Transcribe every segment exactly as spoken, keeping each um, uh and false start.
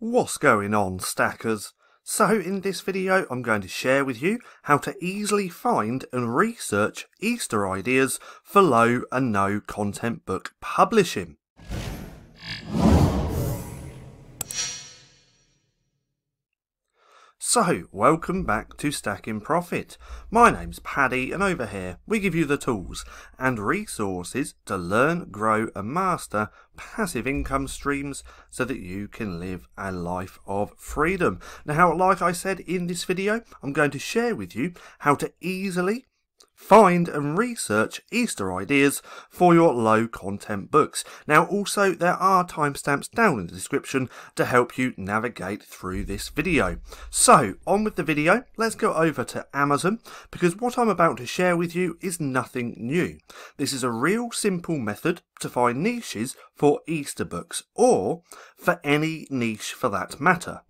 What's going on, stackers? So in this video I'm going to share with you how to easily find and research Easter ideas for low and no content book publishing. So, welcome back to Stackin Profit. My name's Paddy and over here we give you the tools and resources to learn, grow and master passive income streams so that you can live a life of freedom. Now, like I said in this video, I'm going to share with you how to easily find and research Easter ideas for your low content books. Now also there are timestamps down in the description to help you navigate through this video. So on with the video, let's go over to Amazon, because what I'm about to share with you is nothing new. This is a real simple method to find niches for Easter books, or for any niche for that matter.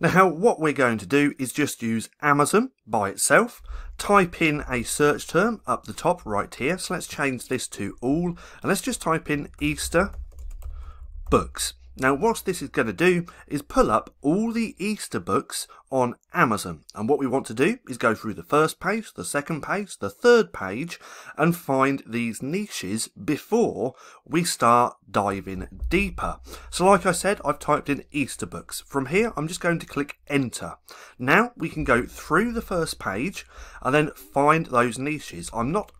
Now what we're going to do is just use Amazon by itself, type in a search term up the top right here, so let's change this to all, and let's just type in Easter books. Now what this is going to do is pull up all the Easter books on Amazon, and what we want to do is go through the first page, the second page, the third page, and find these niches before we start diving deeper. So like I said, I've typed in Easter books. From here I'm just going to click enter. Now we can go through the first page and then find those niches. I'm not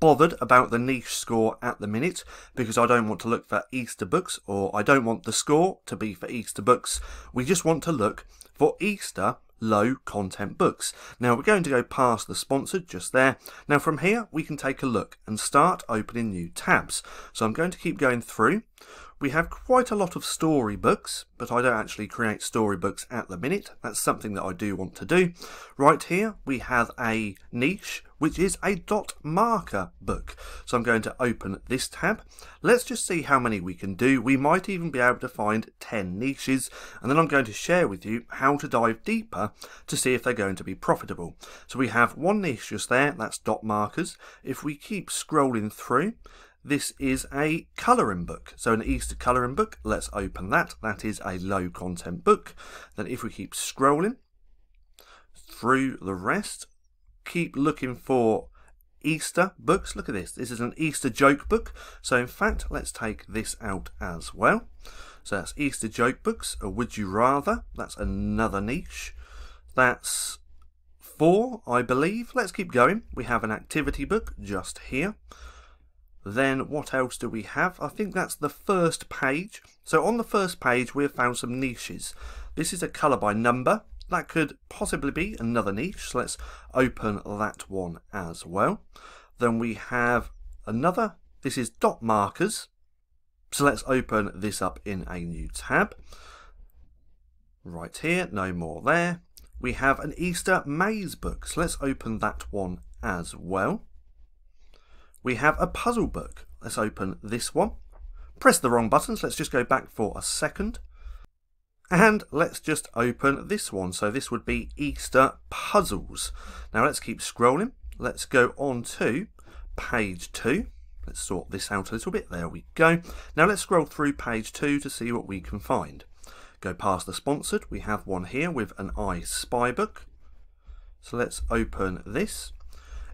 bothered about the niche score at the minute because I don't want to look for Easter books, or I don't want the score to be for Easter books. We just want to look for Easter low content books. Now we're going to go past the sponsored just there. Now from here we can take a look and start opening new tabs. So I'm going to keep going through. We have quite a lot of storybooks, but I don't actually create storybooks at the minute. That's something that I do want to do. Right here we have a niche which is a dot marker book. So I'm going to open this tab. Let's just see how many we can do. We might even be able to find ten niches, and then I'm going to share with you how to dive deeper to see if they're going to be profitable. So we have one niche just there, that's dot markers. If we keep scrolling through, this is a colouring book, so an Easter colouring book. Let's open that. That is a low content book. Then if we keep scrolling through the rest, keep looking for Easter books. Look at this. This is an Easter joke book. So in fact, let's take this out as well. So that's Easter joke books, a would you rather. That's another niche. That's four, I believe. Let's keep going. We have an activity book just here. Then what else do we have? I think that's the first page. So on the first page we have found some niches. This is a colour by number. That could possibly be another niche. So let's open that one as well. Then we have another. This is dot markers. So let's open this up in a new tab. Right here, no more there. We have an Easter maze book. So let's open that one as well. We have a puzzle book. Let's open this one. Press the wrong buttons. Let's just go back for a second. And let's just open this one. So this would be Easter puzzles. Now let's keep scrolling. Let's go on to page two. Let's sort this out a little bit. There we go. Now let's scroll through page two to see what we can find. Go past the sponsored. We have one here with an I Spy book. So let's open this.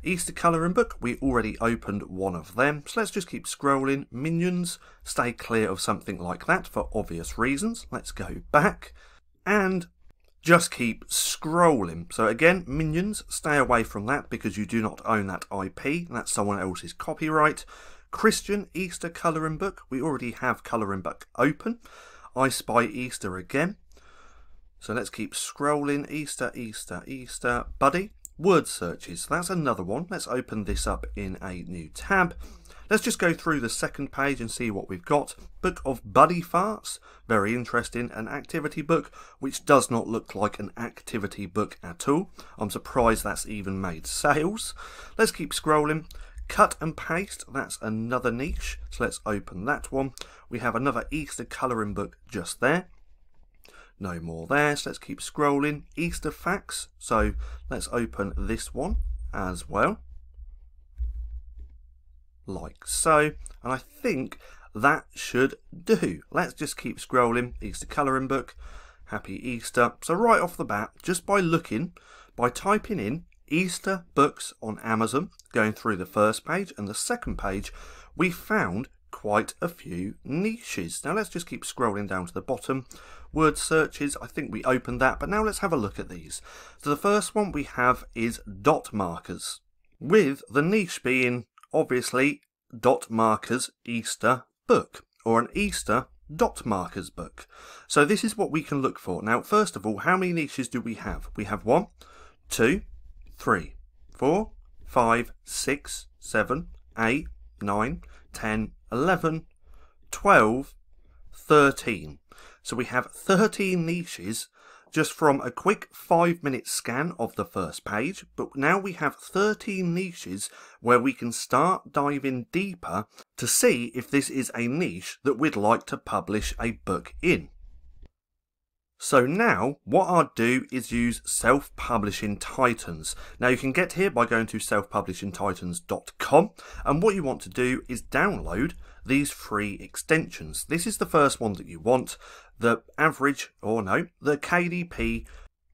Easter colouring book, we already opened one of them, so let's just keep scrolling. Minions, stay clear of something like that for obvious reasons. Let's go back and just keep scrolling. So again, Minions, stay away from that because you do not own that I P, that's someone else's copyright. Christian Easter colouring book, we already have colouring book open. I Spy Easter again. So let's keep scrolling. Easter, Easter, Easter, Buddy. Word searches, that's another one. Let's open this up in a new tab. Let's just go through the second page and see what we've got. Book of Buddy Farts, very interesting. An activity book, which does not look like an activity book at all. I'm surprised that's even made sales. Let's keep scrolling. Cut and paste, that's another niche. So let's open that one. We have another Easter colouring book just there. No more there, so let's keep scrolling. Easter facts, so let's open this one as well, like so. And I think that should do. Let's just keep scrolling. Easter colouring book. Happy Easter. So right off the bat, just by looking, by typing in Easter books on Amazon, going through the first page and the second page, we found quite a few niches. Now let's just keep scrolling down to the bottom. Word searches, I think we opened that, but now let's have a look at these. So the first one we have is dot markers, with the niche being obviously dot markers Easter book, or an Easter dot markers book. So this is what we can look for. Now first of all, how many niches do we have? We have one, two, three, four, five, six, seven, eight, nine, ten, eleven, twelve, thirteen. So we have thirteen niches just from a quick five minute scan of the first page, but now we have thirteen niches where we can start diving deeper to see if this is a niche that we'd like to publish a book in. So now what I'll do is use Self Publishing Titans. Now you can get here by going to self publishing titans dot com, and what you want to do is download these free extensions. This is the first one that you want, the average, or no, the K D P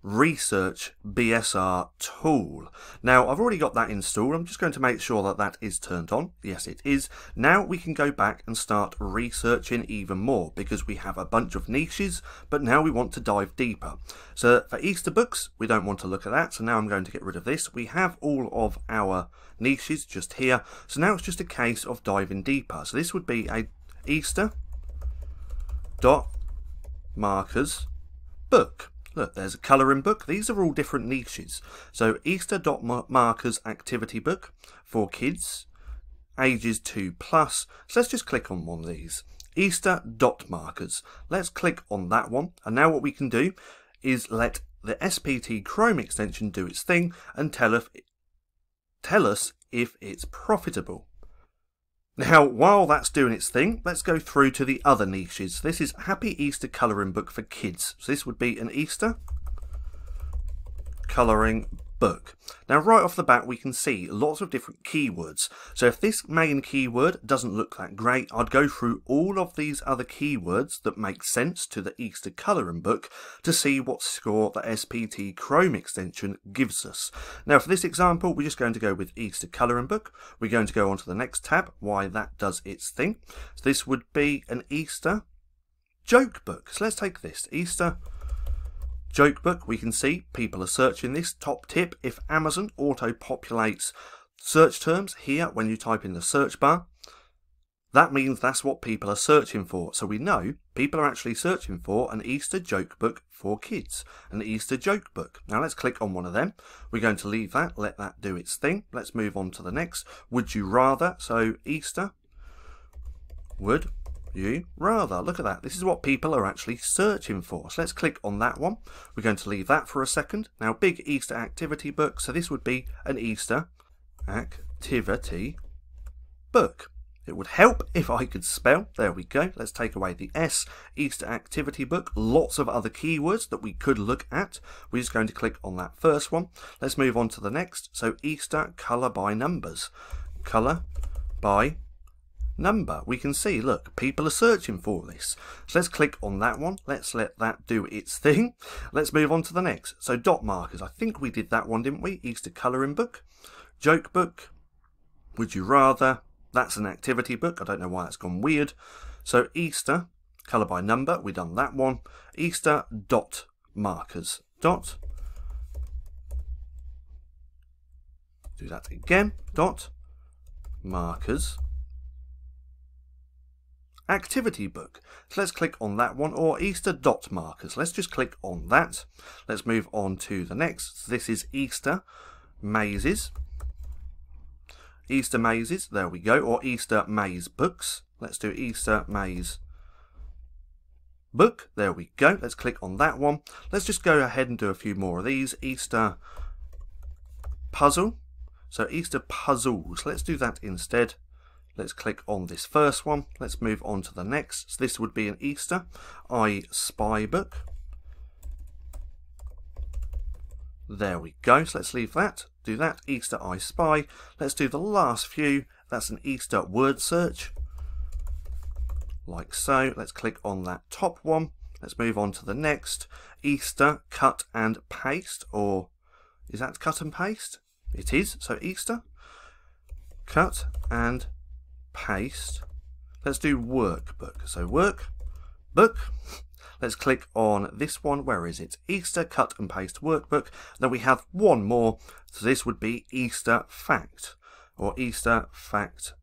Research B S R tool. Now I've already got that installed. I'm just going to make sure that that is turned on. Yes, it is. Now we can go back and start researching even more, because we have a bunch of niches, but now we want to dive deeper. So for Easter books, we don't want to look at that. So now I'm going to get rid of this. We have all of our niches just here. So now it's just a case of diving deeper. So this would be a Easter dot markers book. Look, there's a colouring book. These are all different niches. So Easter dot markers activity book for kids, ages two plus. So let's just click on one of these. Easter dot markers. Let's click on that one. And now what we can do is let the S P T Chrome extension do its thing and tell us, tell us if it's profitable. Now, while that's doing its thing, let's go through to the other niches. This is Happy Easter Colouring Book for Kids. So this would be an Easter colouring book. Now, right off the bat, we can see lots of different keywords. So if this main keyword doesn't look that great, I'd go through all of these other keywords that make sense to the Easter colouring book to see what score the S P T Chrome extension gives us. Now for this example, we're just going to go with Easter colouring book. We're going to go on to the next tab, why that does its thing. So this would be an Easter joke book. So let's take this Easter joke book. We can see people are searching this. Top tip: if Amazon auto populates search terms here when you type in the search bar, that means that's what people are searching for. So we know people are actually searching for an Easter joke book for kids, an Easter joke book. Now let's click on one of them. We're going to leave that, let that do its thing. Let's move on to the next. Would you rather? So Easter would you rather. Look at that. This is what people are actually searching for. So let's click on that one. We're going to leave that for a second. Now, big Easter activity book. So this would be an Easter activity book. It would help if I could spell. There we go. Let's take away the S. Easter activity book. Lots of other keywords that we could look at. We're just going to click on that first one. Let's move on to the next. So Easter colour by numbers. Colour by number. We can see, look, people are searching for this. So let's click on that one. Let's let that do its thing. Let's move on to the next. So dot markers. I think we did that one, didn't we? Easter colouring book. Joke book. Would you rather? That's an activity book. I don't know why that's gone weird. So Easter colour by number. We've done that one. Easter dot markers. Dot. Do that again. Dot markers activity book. So let's click on that one, or Easter dot markers. Let's just click on that. Let's move on to the next. This is Easter mazes. Easter mazes, there we go, or Easter maze books. Let's do Easter maze book. There we go. Let's click on that one. Let's just go ahead and do a few more of these. Easter puzzle. So Easter puzzles. Let's do that instead. Let's click on this first one. Let's move on to the next. So this would be an Easter I Spy book. There we go. So let's leave that. Do that. Easter I Spy. Let's do the last few. That's an Easter word search. like so. Let's click on that top one. Let's move on to the next. Easter, cut and paste, or is that cut and paste? It is. So Easter, cut and paste. Let's do workbook. So workbook. Let's click on this one. Where is it? Easter, cut and paste workbook. Then we have one more. So this would be Easter fact, or Easter fact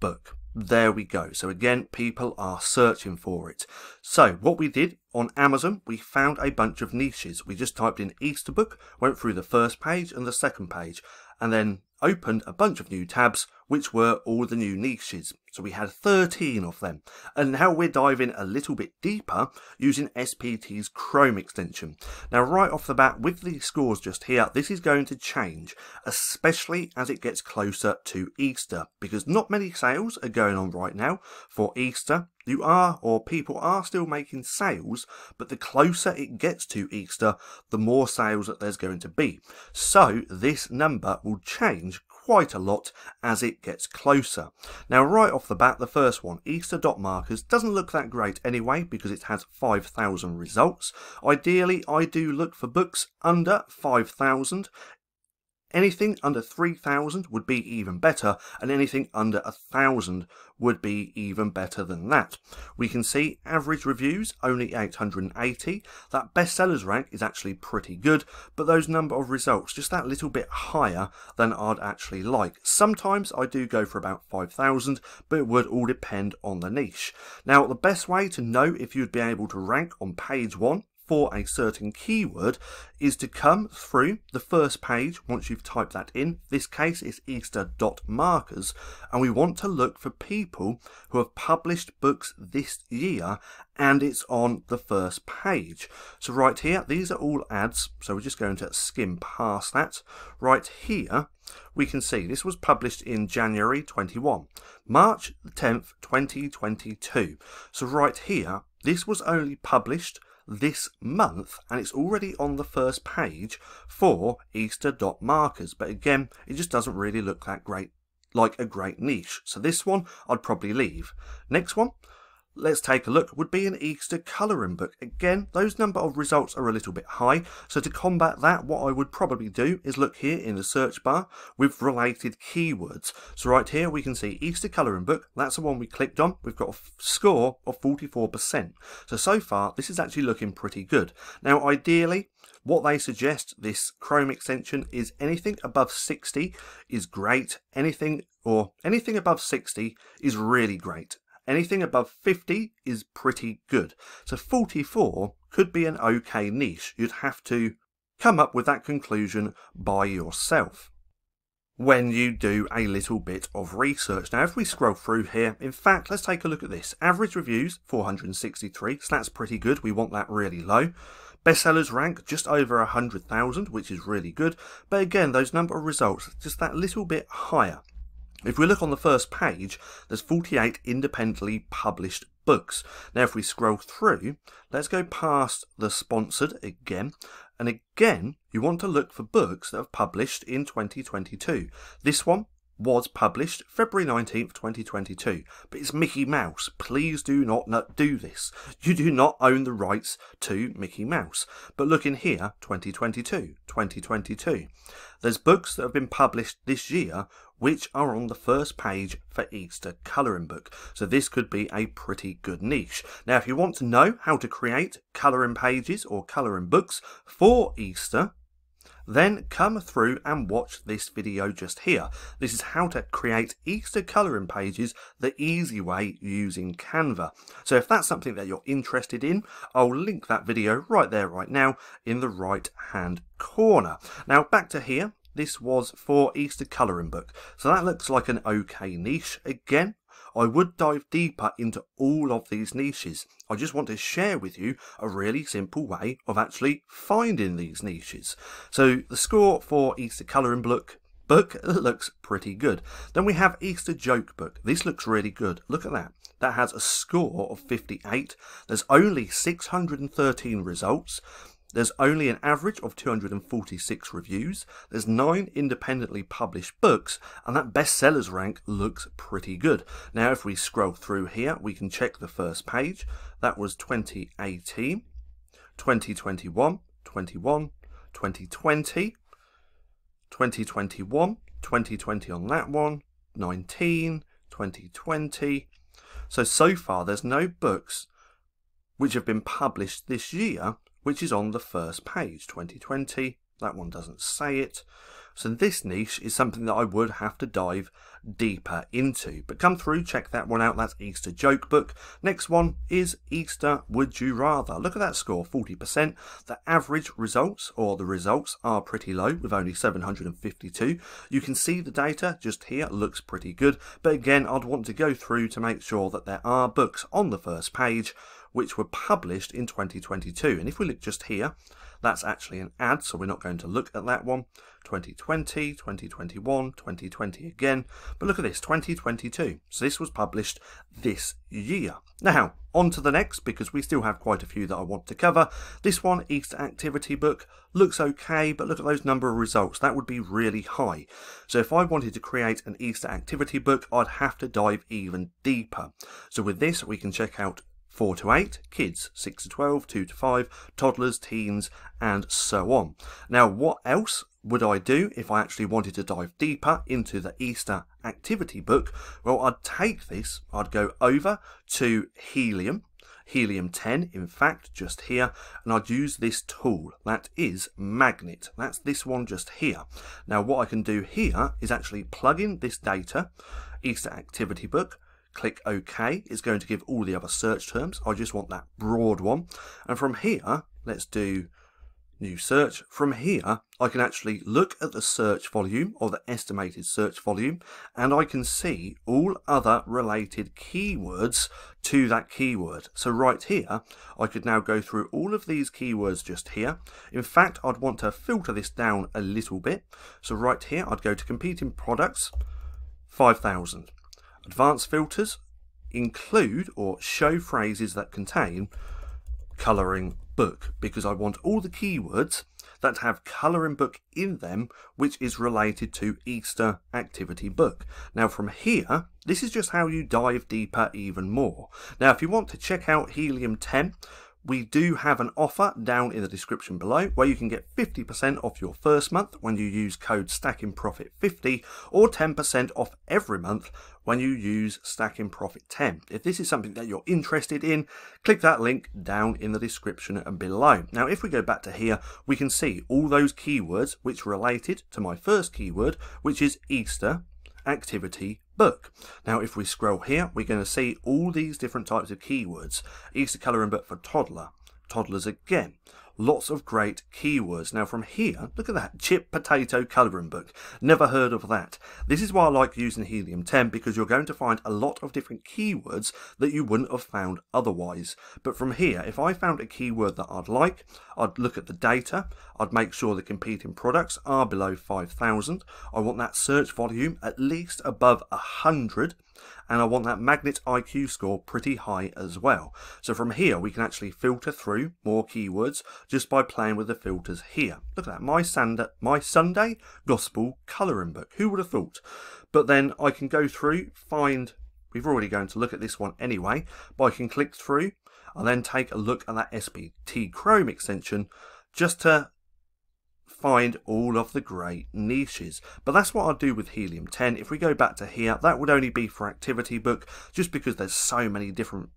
book. There we go. So again, people are searching for it. So what we did on Amazon, we found a bunch of niches. We just typed in Easter book, went through the first page and the second page, and then opened a bunch of new tabs, which were all the new niches. So we had thirteen of them. And now we're diving a little bit deeper using S P T's Chrome extension. Now, right off the bat, with these scores just here, this is going to change, especially as it gets closer to Easter, because not many sales are going on right now for Easter. You are, or people are still making sales, but the closer it gets to Easter, the more sales that there's going to be. So this number will change quite a lot as it gets closer. Now, right off the bat, the first one, Easter.markers, doesn't look that great anyway because it has five thousand results. Ideally, I do look for books under five thousand. Anything under three thousand would be even better, and anything under one thousand would be even better than that. We can see average reviews, only eight hundred eighty. That bestsellers rank is actually pretty good, but those number of results, just that little bit higher than I'd actually like. Sometimes I do go for about five thousand, but it would all depend on the niche. Now, the best way to know if you'd be able to rank on page one for a certain keyword is to come through the first page once you've typed that in. This case is Easter.markers, and we want to look for people who have published books this year and it's on the first page. So right here, these are all ads, so we're just going to skim past that. Right here, we can see this was published in January twenty-one, March tenth, twenty twenty-two. So right here, this was only published this month and it's already on the first page for Easter.markers, but again, it just doesn't really look that great, like a great niche. So this one I'd probably leave. Next one, let's take a look, would be an Easter colouring book. Again, those number of results are a little bit high, so to combat that, what I would probably do is look here in the search bar with related keywords. So right here we can see Easter colouring book, that's the one we clicked on. We've got a score of forty-four percent. So, so far, this is actually looking pretty good. Now, ideally, what they suggest, this Chrome extension, is anything above sixty is great. Anything, or anything above sixty is really great. Anything above fifty is pretty good. So forty-four could be an okay niche. You'd have to come up with that conclusion by yourself when you do a little bit of research. Now, if we scroll through here, in fact, let's take a look at this. Average reviews, four hundred sixty-three, so that's pretty good. We want that really low. Bestsellers rank just over one hundred thousand, which is really good. But again, those number of results, just that little bit higher. If we look on the first page, there's forty-eight independently published books. Now, if we scroll through, let's go past the sponsored again. And again, you want to look for books that have published in twenty twenty-two. This one was published February nineteenth, twenty twenty-two, but it's Mickey Mouse. Please do not, not do this. You do not own the rights to Mickey Mouse. But look in here, twenty twenty-two, twenty twenty-two. There's books that have been published this year which are on the first page for Easter colouring book. So this could be a pretty good niche. Now, if you want to know how to create colouring pages or colouring books for Easter, then come through and watch this video just here. This is how to create Easter colouring pages the easy way using Canva. So if that's something that you're interested in, I'll link that video right there right now in the right hand corner. Now, back to here. This was for Easter colouring book. So that looks like an okay niche. Again, I would dive deeper into all of these niches. I just want to share with you a really simple way of actually finding these niches. So the score for Easter colouring book book looks pretty good. Then we have Easter joke book. This looks really good. Look at that. That has a score of fifty-eight. There's only six hundred thirteen results. There's only an average of two hundred forty-six reviews, there's nine independently published books, and that bestsellers rank looks pretty good. Now if we scroll through here, we can check the first page. That was twenty eighteen, twenty twenty-one, twenty-one, twenty twenty, twenty twenty-one, twenty twenty on that one, nineteen, twenty twenty. So, so far there's no books which have been published this year which is on the first page, twenty twenty. That one doesn't say it. So this niche is something that I would have to dive deeper into. But come through, check that one out. That's Easter Joke Book. Next one is Easter Would You Rather. Look at that score, forty percent. The average results, or the results, are pretty low with only seven hundred fifty-two. You can see the data just here looks pretty good. But again, I'd want to go through to make sure that there are books on the first page which were published in twenty twenty-two. And if we look just here, that's actually an ad, so we're not going to look at that one. twenty twenty, twenty twenty-one, twenty twenty again. But look at this, twenty twenty-two. So this was published this year. Now, on to the next, because we still have quite a few that I want to cover. This one, Easter Activity Book, looks okay, but look at those number of results. That would be really high. So if I wanted to create an Easter Activity Book, I'd have to dive even deeper. So with this, we can check out four to eight, kids, six to twelve, two to five, toddlers, teens, and so on. Now, what else would I do if I actually wanted to dive deeper into the Easter Activity Book? Well, I'd take this, I'd go over to Helium, Helium ten, in fact, just here, and I'd use this tool. That is Magnet. That's this one just here. Now, what I can do here is actually plug in this data, Easter Activity Book, click OK. It's going to give all the other search terms. I just want that broad one. And from here, let's do new search. From here, I can actually look at the search volume, or the estimated search volume, and I can see all other related keywords to that keyword. So right here, I could now go through all of these keywords just here. In fact, I'd want to filter this down a little bit. So right here, I'd go to competing products, five thousand. Advanced filters include or show phrases that contain colouring book, because I want all the keywords that have colouring book in them, which is related to Easter Activity Book. Now from here, this is just how you dive deeper even more. Now if you want to check out Helium ten, we do have an offer down in the description below where you can get fifty percent off your first month when you use code Stackin Profit fifty, or ten percent off every month when you use Stackin Profit ten. If this is something that you're interested in, click that link down in the description and below. Now, if we go back to here, we can see all those keywords which related to my first keyword, which is Easter Activity Book. Now if we scroll here, we're going to see all these different types of keywords. Easter colouring book for toddler, toddlers again, lots of great keywords. Now from here, look at that, chip potato colouring book, never heard of that. This is why I like using Helium ten, because you're going to find a lot of different keywords that you wouldn't have found otherwise. But from here, if I found a keyword that I'd like, I'd look at the data, I'd make sure the competing products are below five thousand, I want that search volume at least above one hundred, and I want that Magnet I Q score pretty high as well. So from here, we can actually filter through more keywords just by playing with the filters here. Look at that, my Sunday, my Sunday Gospel Colouring Book. Who would have thought? But then I can go through, find, we've already going to look at this one anyway, but I can click through and then take a look at that S P T Chrome extension just to find all of the great niches. But that's what I'll do with Helium ten. If we go back to here, that would only be for Activity Book, just because there's so many different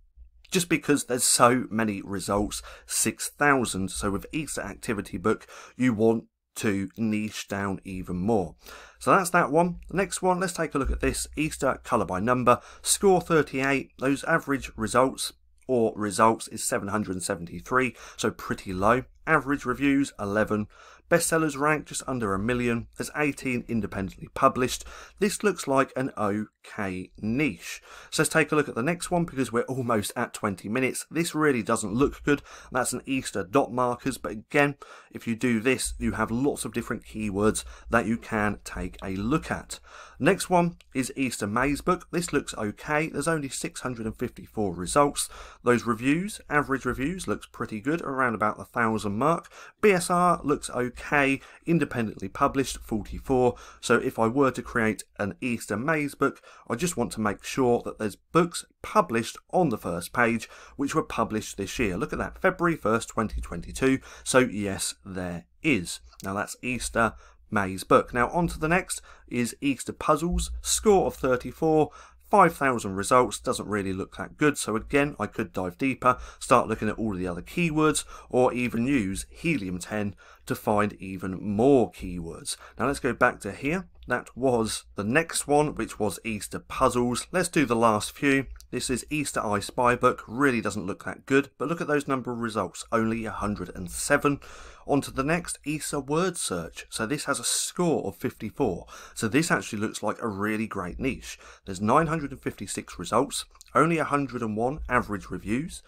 Just because there's so many results, six thousand. So with Easter Activity Book, you want to niche down even more. So that's that one. The next one, let's take a look at this. Easter Colour by Number, score thirty-eight. Those average results or results is seven hundred seventy-three, so pretty low. Average reviews, eleven. bestsellers rank just under a million, there's eighteen independently published. This looks like an okay niche. So let's take a look at the next one because we're almost at twenty minutes. This really doesn't look good. That's an Easter dot markers, but again, if you do this, you have lots of different keywords that you can take a look at. Next one is Easter Maze Book. This looks okay. There's only six hundred fifty-four results. Those reviews, average reviews, looks pretty good, around about the thousand mark. B S R looks okay, independently published, forty-four. So if I were to create an Easter Maze Book, I just want to make sure that there's books published on the first page which were published this year. Look at that, February first, twenty twenty-two. So yes, there is. Now that's Easter Maze Book. Now on to the next is Easter Puzzles, score of thirty-four, five thousand results, doesn't really look that good. So again, I could dive deeper, start looking at all of the other keywords, or even use Helium ten to find even more keywords. Now let's go back to here. That was the next one, which was Easter Puzzles. Let's do the last few. This is Easter Eye Spy Book. Really doesn't look that good, but look at those number of results, only one hundred and seven. On to the next, Easter Word Search. So this has a score of fifty-four. So this actually looks like a really great niche. There's nine hundred fifty-six results, only one hundred and one average reviews,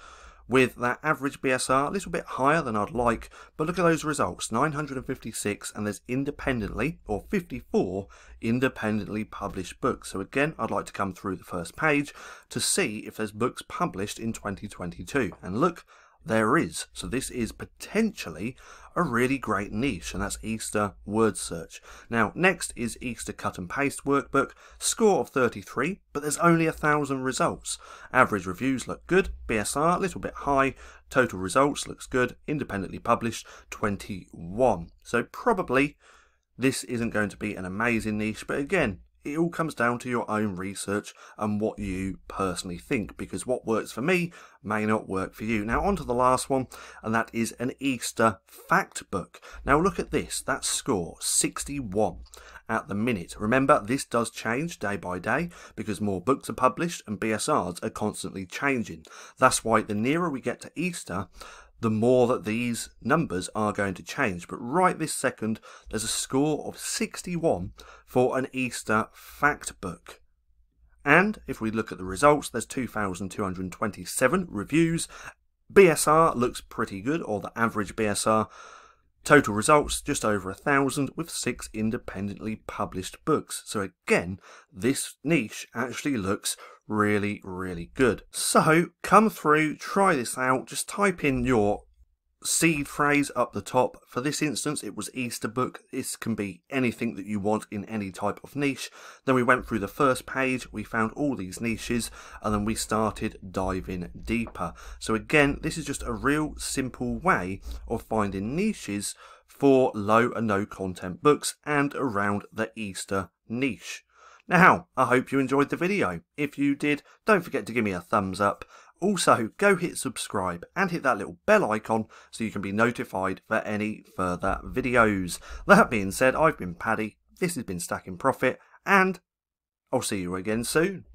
with that average B S R a little bit higher than I'd like, but look at those results, nine hundred fifty-six, and there's independently, or fifty-four, independently published books. So again, I'd like to come through the first page to see if there's books published in twenty twenty-two. And look, there is. So this is potentially a really great niche, and that's Easter Word Search. Now next is Easter Cut and Paste Workbook, score of thirty-three, but there's only a thousand results. Average reviews look good, B S R a little bit high, total results looks good, independently published twenty-one. So probably this isn't going to be an amazing niche, but again, it all comes down to your own research and what you personally think, because what works for me may not work for you. Now on to the last one, and that is an Easter fact book. Now look at this, that score, sixty-one at the minute. Remember, this does change day by day because more books are published and B S Rs are constantly changing. That's why the nearer we get to Easter, the more that these numbers are going to change. But right this second, there's a score of sixty-one for an Easter fact book. And if we look at the results, there's two thousand two hundred twenty-seven reviews. B S R looks pretty good, or the average B S R. Total results just over a thousand, with six independently published books. So again, this niche actually looks really, really good. So come through, try this out, just type in your seed phrase up the top. For this instance, it was Easter book. This can be anything that you want in any type of niche. Then we went through the first page, we found all these niches, and then we started diving deeper. So again, this is just a real simple way of finding niches for low and no content books and around the Easter niche. Now, I hope you enjoyed the video. If you did, don't forget to give me a thumbs up. Also, go hit subscribe and hit that little bell icon so you can be notified for any further videos. That being said, I've been Paddy, this has been Stackin Profit, and I'll see you again soon.